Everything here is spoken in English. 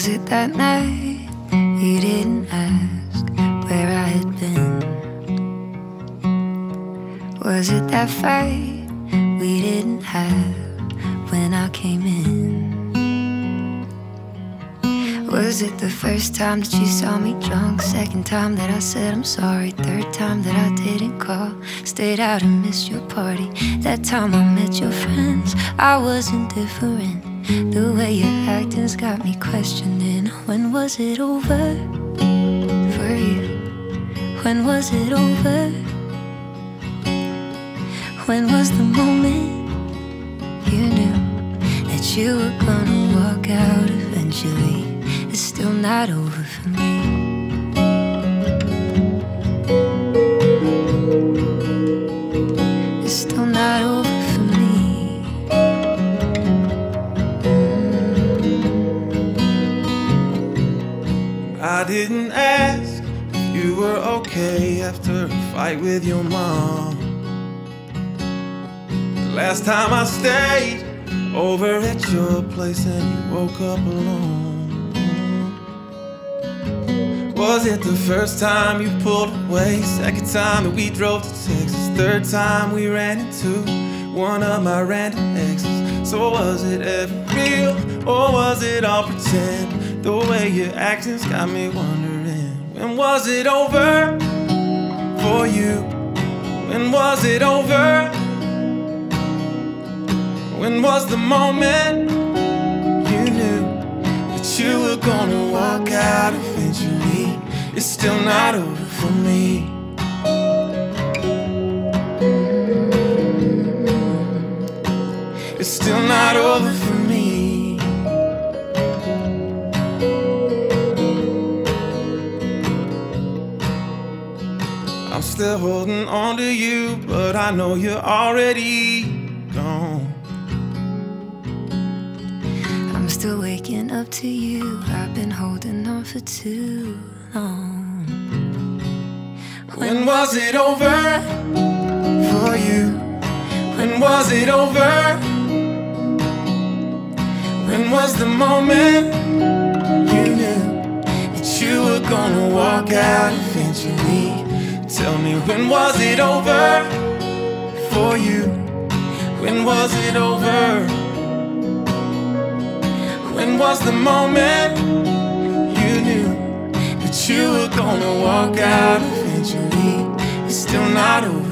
Was it that night you didn't ask where I had been? Was it that fight we didn't have when I came in? Was it the first time that you saw me drunk? Second time that I said I'm sorry? Third time that I didn't call? Stayed out and missed your party? That time I met your friends, I was indifferent. The way your acting's got me questioning. When was it over for you? When was it over? When was the moment you knew that you were gonna walk out eventually? It's still not over for me. I didn't ask if you were okay after a fight with your mom. The last time I stayed over at your place and you woke up alone. Was it the first time you pulled away? Second time that we drove to Texas? Third time we ran into one of my random exes? So was it ever real or was it all pretend? The way your acting's got me wondering. When was it over for you? When was it over? When was the moment you knew that you were gonna walk out eventually? It's still not over for me. It's still not over for me. I'm still holding on to you, but I know you're already gone. I'm still waking up to you. I've been holding on for too long. When was it over for you? When was it over? When was the moment you knew that you were gonna walk out eventually? Tell me, when was it over for you? When was it over? When was the moment you knew that you were gonna walk out eventually? It's still not over.